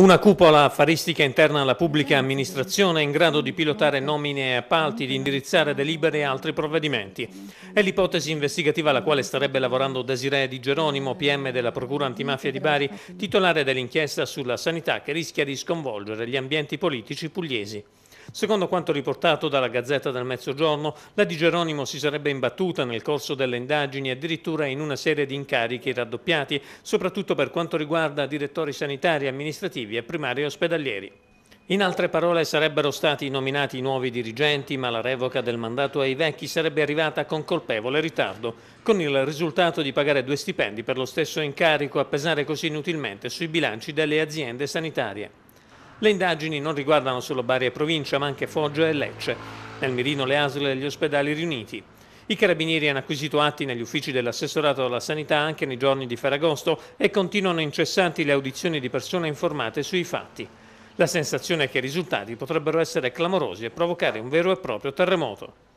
Una cupola affaristica interna alla pubblica amministrazione in grado di pilotare nomine e appalti, di indirizzare delibere e altri provvedimenti. È l'ipotesi investigativa alla quale starebbe lavorando Desirèe Digeronimo, PM della Procura Antimafia di Bari, titolare dell'inchiesta sulla sanità che rischia di sconvolgere gli ambienti politici pugliesi. Secondo quanto riportato dalla Gazzetta del Mezzogiorno, la Digeronimo si sarebbe imbattuta nel corso delle indagini addirittura in una serie di incarichi raddoppiati, soprattutto per quanto riguarda direttori sanitari, amministrativi e primari ospedalieri. In altre parole, sarebbero stati nominati nuovi dirigenti, ma la revoca del mandato ai vecchi sarebbe arrivata con colpevole ritardo, con il risultato di pagare 2 stipendi per lo stesso incarico a pesare così inutilmente sui bilanci delle aziende sanitarie. Le indagini non riguardano solo Bari e provincia, ma anche Foggia e Lecce, nel mirino le ASL e gli ospedali riuniti. I carabinieri hanno acquisito atti negli uffici dell'assessorato alla sanità anche nei giorni di Ferragosto e continuano incessanti le audizioni di persone informate sui fatti. La sensazione è che i risultati potrebbero essere clamorosi e provocare un vero e proprio terremoto.